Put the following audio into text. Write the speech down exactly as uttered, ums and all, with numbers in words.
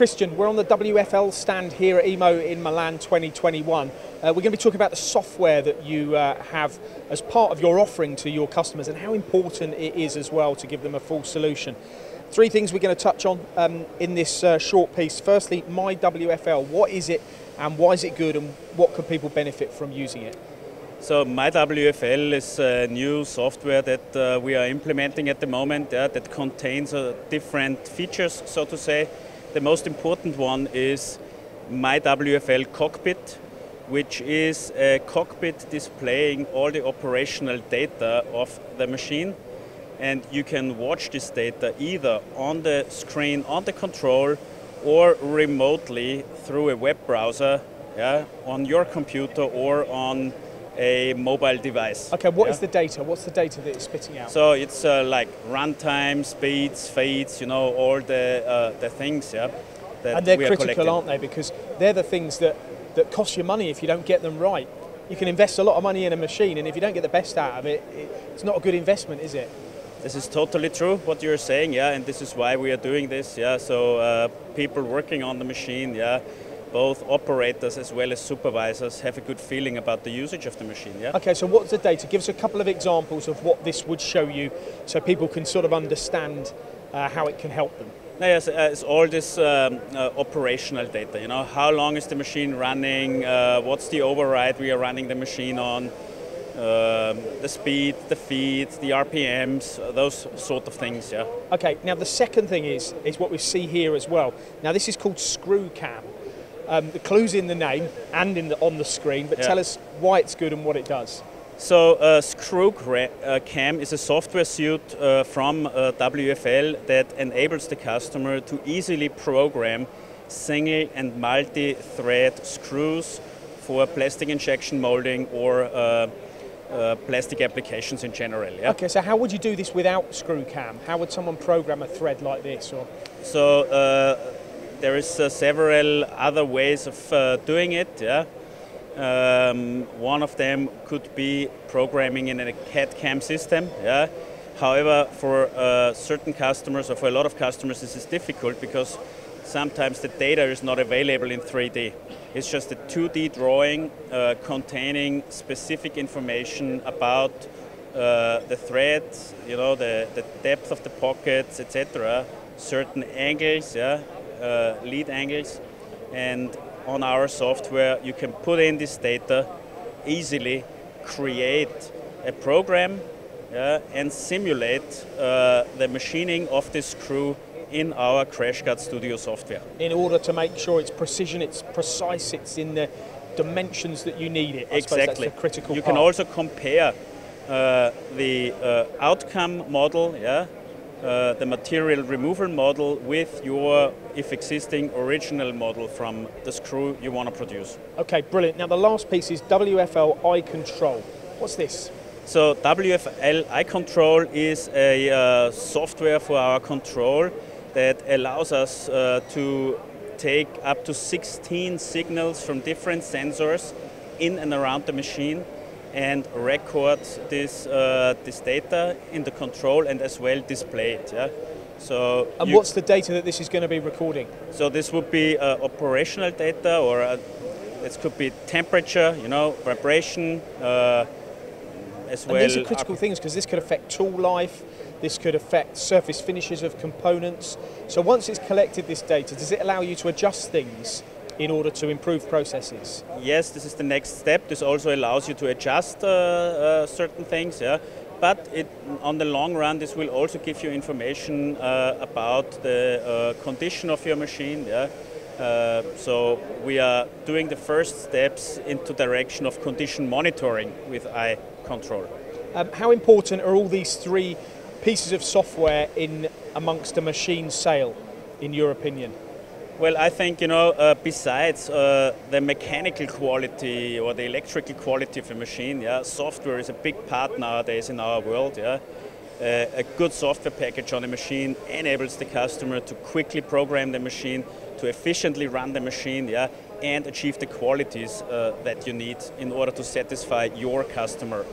Christian, we're on the W F L stand here at E M O in Milan twenty twenty-one. Uh, we're going to be talking about the software that you uh, have as part of your offering to your customers and how important it is as well to give them a full solution. Three things we're going to touch on um, in this uh, short piece. Firstly, My W F L, what is it and why is it good and what can people benefit from using it? So My W F L is a new software that uh, we are implementing at the moment uh, that contains uh, different features, so to say. The most important one is My W F L Cockpit, which is a cockpit displaying all the operational data of the machine. And you can watch this data either on the screen, on the control, or remotely through a web browser yeah, on your computer or on a mobile device. Okay, what yeah. is the data? What's the data that it's spitting out? So it's uh, like runtime, speeds, fades, you know, all the uh, the things. Yeah, that and they're we critical, are collecting. Aren't they? Because they're the things that that cost you money if you don't get them right. You can invest a lot of money in a machine, and if you don't get the best out of it, it it's not a good investment, is it? This is totally true what you're saying. Yeah, and this is why we are doing this. Yeah, so uh, people working on the machine. Yeah. Both operators as well as supervisors have a good feeling about the usage of the machine. Yeah? Okay, so what's the data? Give us a couple of examples of what this would show you so people can sort of understand uh, how it can help them. Yes, it's all this um, uh, operational data, you know, how long is the machine running, uh, what's the override we are running the machine on, um, the speed, the feed, the R P Ms, those sort of things. Yeah. Okay, now the second thing is, is what we see here as well. Now this is called ScrewCam. Um, the clue's in the name and in the, on the screen, but yeah. tell us why it's good and what it does. So uh, ScrewCam is a software suite uh, from uh, W F L that enables the customer to easily program single and multi-thread screws for plastic injection molding or uh, uh, plastic applications in general. Yeah? Okay, so how would you do this without ScrewCam? How would someone program a thread like this? Or? So. Uh, There is uh, several other ways of uh, doing it. Yeah? Um, one of them could be programming in a C A D C A M system. Yeah? However, for uh, certain customers or for a lot of customers, this is difficult because sometimes the data is not available in three D. It's just a two D drawing uh, containing specific information about uh, the threads, you know, the, the depth of the pockets, et cetera. Certain angles. Yeah? Uh, lead angles, and on our software you can put in this data, easily create a program uh, and simulate uh, the machining of this screw in our CrashGuard Studio software. In order to make sure it's precision, it's precise, it's in the dimensions that you need it. I exactly. That's the critical you part. Can also compare uh, the uh, outcome model, yeah, Uh, the material removal model with your, if existing, original model from the screw you want to produce. Okay, brilliant. Now the last piece is W F L iControl. What's this? So W F L iControl is a uh, software for our control that allows us uh, to take up to sixteen signals from different sensors in and around the machine and record this uh, this data in the control and as well display it. Yeah? So and what's the data that this is going to be recording? So this would be uh, operational data, or uh, it could be temperature, you know, vibration, uh, as well. And these are critical things because this could affect tool life, this could affect surface finishes of components. So once it's collected this data, does it allow you to adjust things in order to improve processes? Yes, this is the next step. This also allows you to adjust uh, uh, certain things, yeah. But it, on the long run, this will also give you information uh, about the uh, condition of your machine. Yeah. Uh, so we are doing the first steps into direction of condition monitoring with iControl. Um, how important are all these three pieces of software in amongst a machine sale, in your opinion? Well, I think, you know, uh, besides uh, the mechanical quality or the electrical quality of a machine, yeah, software is a big part nowadays in our world. Yeah, uh, a good software package on a machine enables the customer to quickly program the machine, to efficiently run the machine, yeah, and achieve the qualities uh, that you need in order to satisfy your customer.